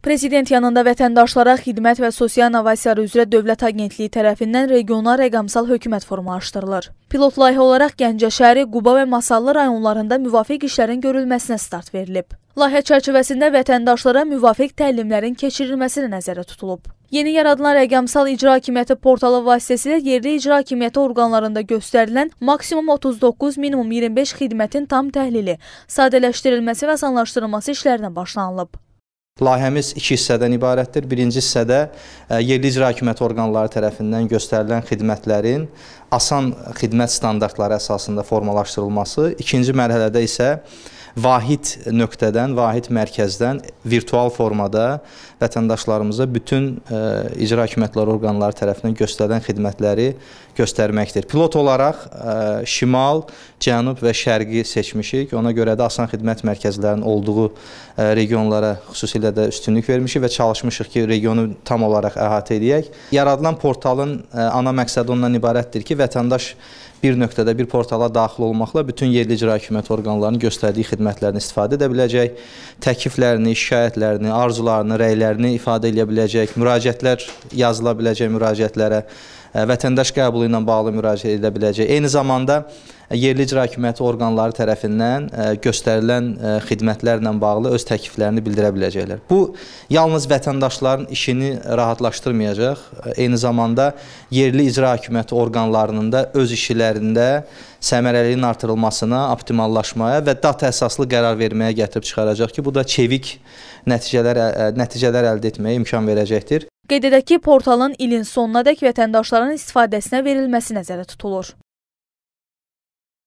Prezident yanında vətəndaşlara xidmət və sosial innovasiyalar üzrə Dövlət Agentliyi tərəfindən regiona rəqəmsal hökumət formu açdırılır. Pilot layihə olaraq Gəncə şəhəri, Quba və Masallı rayonlarında müvafiq işlərin görülməsinə start verilib. Layihə çərçivəsində vətəndaşlara müvafiq təlimlərin keçirilməsi nəzərdə tutulub. Yeni yaradılan rəqəmsal icra hakimiyyəti portalı vasitəsilə yerli icra hakimiyyəti orqanlarında göstərilən maksimum 39, minimum 25 xidmətin tam təhlili, sadələşdirilməsi və asanlaşdırılması işlərinə başlanılıb. Layihəmiz iki hissədən ibarətdir. Birinci hissədə yerli icra hakimiyyəti orqanları tərəfindən göstərilən xidmətlərin asan xidmət standartları əsasında formalaşdırılması. İkinci mərhələdə isə vahid nöqtədən, vahid mərkəzdən virtual formada vətəndaşlarımıza bütün icra hakimiyyətləri orqanları tərəfindən göstərilən xidmətləri göstərməkdir. Pilot olaraq şimal, cənub və şərqi seçmişik. Ona görə də asan xidmət mərkəzlərinin olduğu regionlara xüsusilə də üstünlük vermişik və çalışmışıq ki, regionu tam olaraq əhatə edək. Yaradılan portalın ana məqsədi ondan ibarətdir ki, vətəndaş bir nöqtədə bir portala daxil olmaqla bütün yerli icra hakimiyyəti orqanlarının göstərdiyi xidmətlərini istifadə edə biləcək, təkliflərini, şikayətlərini, arzularını, rəylərini ifadə edə biləcək, müraciətlər yazıla biləcək müraciətlərə, vətəndaş qəbulu ilə bağlı müraciət edə biləcək. Eyni zamanda yerli icra hakimiyyəti orqanları tərəfindən göstərilən xidmətlərlə bağlı öz təkliflərini bildirə biləcəklər. Bu, yalnız vətəndaşların işini rahatlaşdırmayacaq, eyni zamanda yerli icra hakimiyyəti orqanlarının da öz işlərində səmərəliliyin artırılmasına, optimallaşmaya və data əsaslı qərar verməyə gətirib çıxaracaq ki, bu da çevik nəticələr əldə etməyə imkan verəcəkdir. Qeyd edək ki, portalın ilin sonunadək vətəndaşların istifadəsinə verilməsi nəzərdə tutulur.